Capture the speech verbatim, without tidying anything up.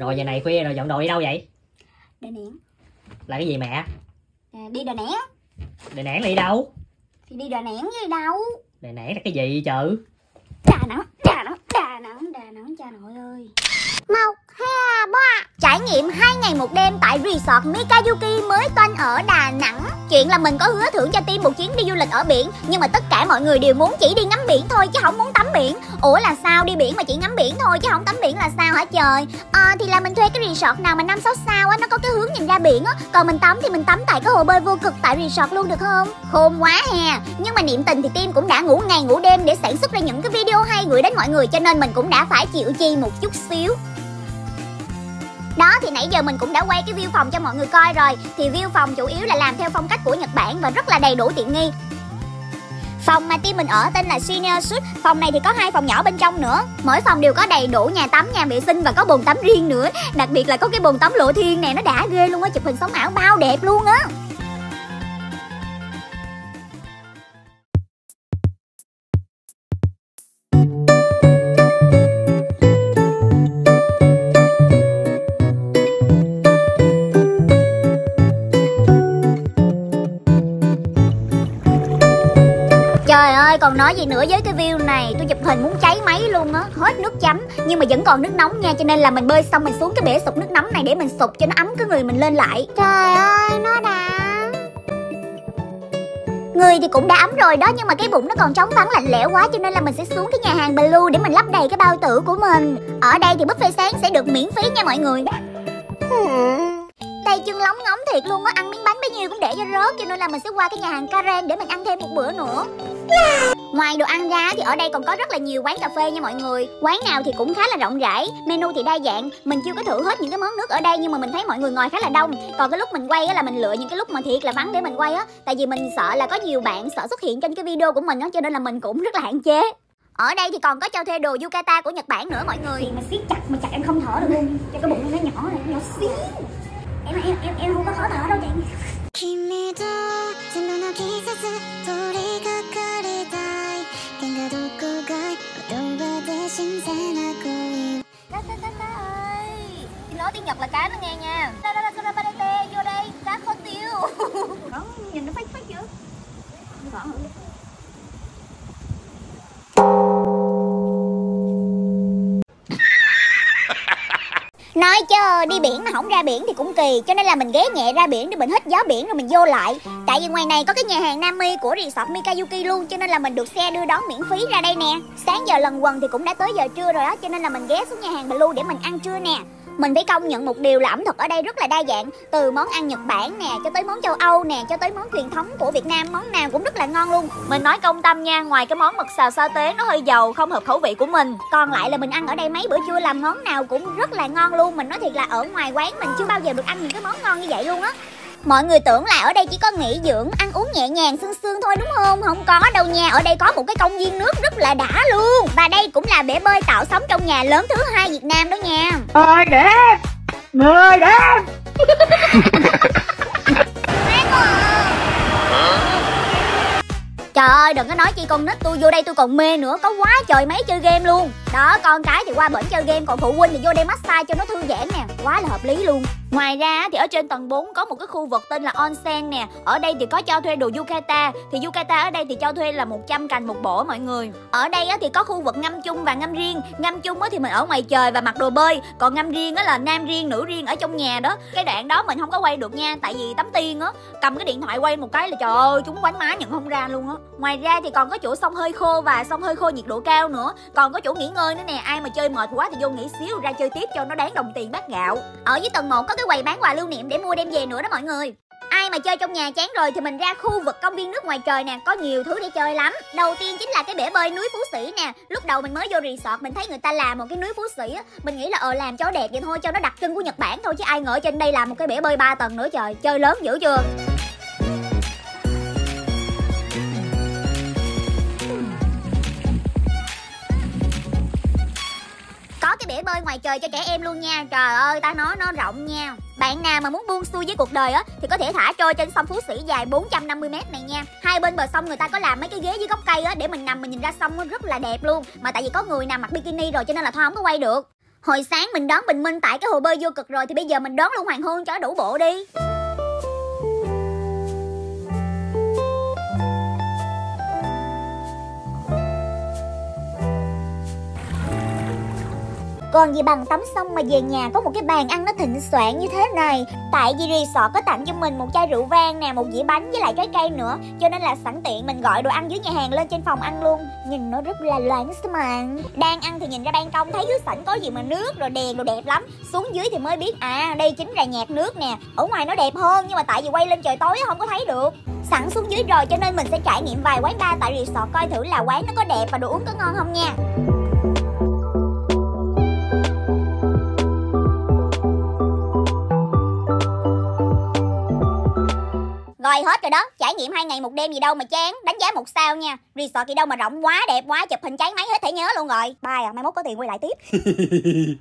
Rồi giờ này khuya rồi dọn đồ đi đâu vậy? Đà Nẵng. Là cái gì mẹ? À, đi Đà Nẵng. Đà Nẵng là đi đâu? Thì đi Đà Nẵng với đâu? Đà Nẵng là cái gì chứ? Đà Nẵng, Đà Nẵng, Đà Nẵng, Đà Nẵng cha nội ơi. Một, hai, ba. Trải nghiệm hai ngày một đêm tại resort Mikazuki mới toanh ở Đà Nẵng. Chuyện là mình có hứa thưởng cho team một chuyến đi du lịch ở biển, nhưng mà tất cả mọi người đều muốn chỉ đi ngắm biển thôi chứ không muốn tắm biển. Ủa là sao, đi biển mà chỉ ngắm biển thôi chứ không tắm biển là sao hả trời? À, thì là mình thuê cái resort nào mà năm sáu sao á, nó có cái hướng nhìn ra biển á, còn mình tắm thì mình tắm tại cái hồ bơi vô cực tại resort luôn được không? Khôn quá hè. Nhưng mà niệm tình thì team cũng đã ngủ ngày ngủ đêm để sản xuất ra những cái video hay gửi đến mọi người, cho nên mình cũng đã phải chịu chi một chút xíu. Đó thì nãy giờ mình cũng đã quay cái view phòng cho mọi người coi rồi. Thì view phòng chủ yếu là làm theo phong cách của Nhật Bản và rất là đầy đủ tiện nghi. Phòng mà team mình ở tên là Senior Suite. Phòng này thì có hai phòng nhỏ bên trong nữa. Mỗi phòng đều có đầy đủ nhà tắm, nhà vệ sinh và có bồn tắm riêng nữa. Đặc biệt là có cái bồn tắm lộ thiên này, nó đã ghê luôn á, chụp hình sống ảo bao đẹp luôn á. Trời ơi, còn nói gì nữa với cái view này, tôi chụp hình muốn cháy máy luôn á. Hết nước chấm, nhưng mà vẫn còn nước nóng nha, cho nên là mình bơi xong mình xuống cái bể sục nước nóng này để mình sục cho nó ấm cái người mình lên lại. Trời ơi, nó đã. Người thì cũng đã ấm rồi đó, nhưng mà cái bụng nó còn trống vắng lạnh lẽo quá, cho nên là mình sẽ xuống cái nhà hàng Blue để mình lấp đầy cái bao tử của mình. Ở đây thì buffet sáng sẽ được miễn phí nha mọi người. Tay chân lóng ngóng thiệt luôn á, ăn miếng bánh bấy nhiêu cũng để cho rớt, cho nên là mình sẽ qua cái nhà hàng Karen để mình ăn thêm một bữa nữa. Ngoài đồ ăn ra thì ở đây còn có rất là nhiều quán cà phê nha mọi người. Quán nào thì cũng khá là rộng rãi, menu thì đa dạng. Mình chưa có thử hết những cái món nước ở đây, nhưng mà mình thấy mọi người ngồi khá là đông. Còn cái lúc mình quay á là mình lựa những cái lúc mà thiệt là vắng để mình quay á. Tại vì mình sợ là có nhiều bạn sợ xuất hiện trên cái video của mình á, cho nên là mình cũng rất là hạn chế. Ở đây thì còn có cho thuê đồ yukata của Nhật Bản nữa mọi người. Thì mà siết chặt, mà chặt em không thở được luôn. Cho cái bụng nó nhỏ này, nhỏ xíu. Em, em, em, em không có khó thở đâu chị. Cá, cá, cá, cá ơi. Thì nói tiếng Nhật là cá nó nghe nha. Vô đây, cá khó tiêu. Đó, nhìn nó phách phách dữ. Nói chứ đi biển mà không ra biển thì cũng kỳ, cho nên là mình ghé nhẹ ra biển để mình hít gió biển rồi mình vô lại. Tại vì ngoài này có cái nhà hàng Nami của resort Mikazuki luôn, cho nên là mình được xe đưa đón miễn phí ra đây nè. Sáng giờ lần quần thì cũng đã tới giờ trưa rồi đó, cho nên là mình ghé xuống nhà hàng Blue để mình ăn trưa nè. Mình phải công nhận một điều là ẩm thực ở đây rất là đa dạng, từ món ăn Nhật Bản nè cho tới món châu Âu nè, cho tới món truyền thống của Việt Nam, món nào cũng rất là ngon luôn. Mình nói công tâm nha, ngoài cái món mực xào sa tế nó hơi dầu không hợp khẩu vị của mình, còn lại là mình ăn ở đây mấy bữa trưa làm món nào cũng rất là ngon luôn. Mình nói thiệt là ở ngoài quán mình chưa bao giờ được ăn những cái món ngon như vậy luôn á. Mọi người tưởng là ở đây chỉ có nghỉ dưỡng, ăn uống nhẹ nhàng sương sương thôi đúng không? Không có đâu nha, ở đây có một cái công viên nước rất là đã luôn. Và đây cũng là bể bơi tạo sóng trong nhà lớn thứ hai Việt Nam đó nha. Ôi đẹp, người đẹp. Trời ơi đừng có nói chi con nít, tôi vô đây tôi còn mê nữa, có quá trời máy chơi game luôn. Đó, con cái thì qua bển chơi game, còn phụ huynh thì vô đây massage cho nó thư giãn nè, quá là hợp lý luôn. Ngoài ra thì ở trên tầng bốn có một cái khu vực tên là onsen nè. Ở đây thì có cho thuê đồ yukata. Thì yukata ở đây thì cho thuê là một trăm cành một bộ mọi người. Ở đây thì có khu vực ngâm chung và ngâm riêng. Ngâm chung thì mình ở ngoài trời và mặc đồ bơi, còn ngâm riêng là nam riêng, nữ riêng ở trong nhà đó. Cái đoạn đó mình không có quay được nha, tại vì tắm tiên á, cầm cái điện thoại quay một cái là trời ơi chúng quánh má nhận không ra luôn á. Ngoài ra thì còn có chỗ xông hơi khô và xông hơi khô nhiệt độ cao nữa. Còn có chỗ nghỉ ngơi nữa nè, ai mà chơi mệt quá thì vô nghỉ xíu ra chơi tiếp cho nó đáng đồng tiền bát gạo. Ở dưới tầng một có cái quầy bán quà lưu niệm để mua đem về nữa đó mọi người. Ai mà chơi trong nhà chán rồi thì mình ra khu vực công viên nước ngoài trời nè, có nhiều thứ để chơi lắm. Đầu tiên chính là cái bể bơi núi Phú Sĩ nè. Lúc đầu mình mới vô resort mình thấy người ta làm một cái núi Phú Sĩ á, mình nghĩ là ờ làm cho đẹp vậy thôi cho nó đặc trưng của Nhật Bản thôi, chứ ai ngờ trên đây làm một cái bể bơi ba tầng nữa trời, chơi lớn dữ chưa. Bể bơi ngoài trời cho trẻ em luôn nha. Trời ơi ta nói nó rộng nha. Bạn nào mà muốn buông xuôi với cuộc đời á thì có thể thả trôi trên sông Phú Sĩ dài bốn trăm năm mươi mét này nha. Hai bên bờ sông người ta có làm mấy cái ghế dưới gốc cây á để mình nằm mình nhìn ra sông, nó rất là đẹp luôn. Mà tại vì có người nằm mặc bikini rồi cho nên là thôi không có quay được. Hồi sáng mình đón bình minh tại cái hồ bơi vô cực rồi, thì bây giờ mình đón luôn hoàng hôn cho đủ bộ đi. Còn gì bằng tắm xong mà về nhà có một cái bàn ăn nó thịnh soạn như thế này. Tại vì resort có tặng cho mình một chai rượu vang nè, một dĩa bánh với lại trái cây nữa, cho nên là sẵn tiện mình gọi đồ ăn dưới nhà hàng lên trên phòng ăn luôn. Nhìn nó rất là loãng xí mạng. Đang ăn thì nhìn ra ban công thấy dưới sảnh có gì mà nước rồi đèn đồ đẹp lắm. Xuống dưới thì mới biết à đây chính là nhạc nước nè. Ở ngoài nó đẹp hơn nhưng mà tại vì quay lên trời tối không có thấy được. Sẵn xuống dưới rồi cho nên mình sẽ trải nghiệm vài quán bar tại resort coi thử là quán nó có đẹp và đồ uống có ngon không nha. Rồi hết rồi đó, trải nghiệm hai ngày một đêm gì đâu mà chán, đánh giá một sao nha. Resort gì đâu mà rộng quá, đẹp quá, chụp hình cháy máy hết thẻ nhớ luôn rồi. Bye à, mai mốt có tiền quay lại tiếp.